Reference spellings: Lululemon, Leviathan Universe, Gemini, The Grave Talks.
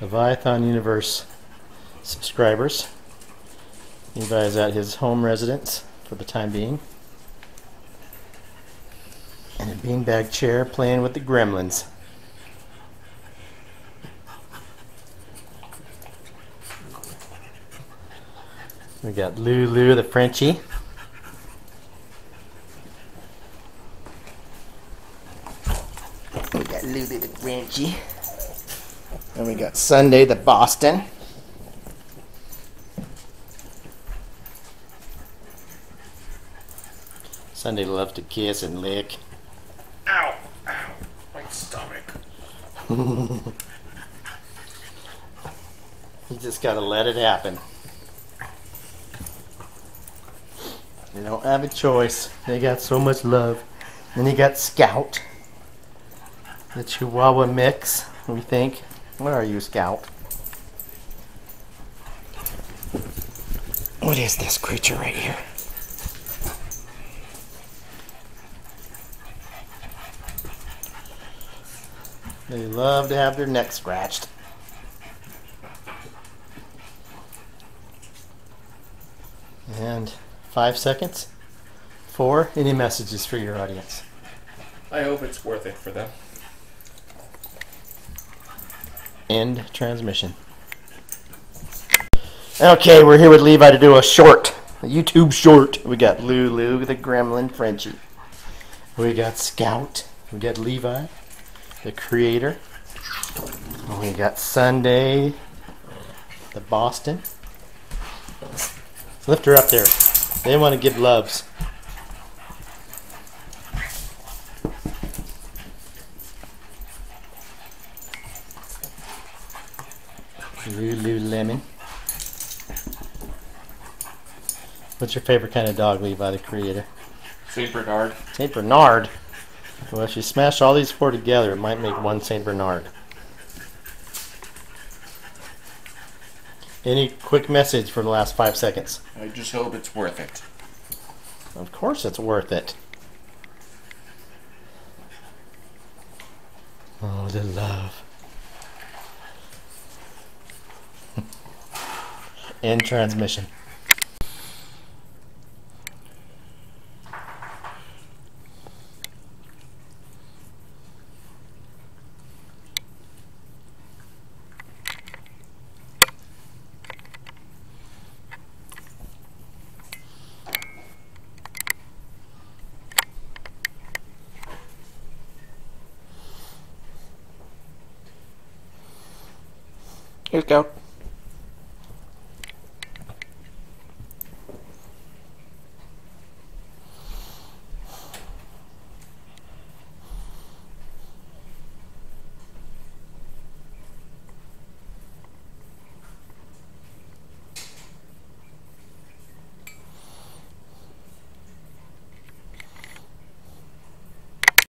Leviathan Universe subscribers. Levi's at his home residence for the time being. And a beanbag chair playing with the gremlins. We got Lulu the Frenchie. We got Lulu the Frenchie. And we got Sunday the Boston. Sunday loves to kiss and lick. Ow! Ow! My stomach. You just gotta let it happen. They don't have a choice. They got so much love. Then you got Scout, the Chihuahua mix, we think. Where are you, Scout? What is this creature right here? They love to have their neck scratched. And 5 seconds for any messages for your audience. I hope it's worth it for them. End transmission. Okay, we're here with Levi to do a YouTube short. We got Lulu, the Gremlin Frenchie. We got Scout. We got Levi, the creator. We got Sunday, the Boston. Lift her up there. They want to give loves. Lululemon. What's your favorite kind of dog, Levi, the creator? St. Bernard. St. Bernard? Well, if you smash all these four together, it might make one St. Bernard. Any quick message for the last 5 seconds? I just hope it's worth it. Of course it's worth it. Oh, the love. End transmission. Here we go.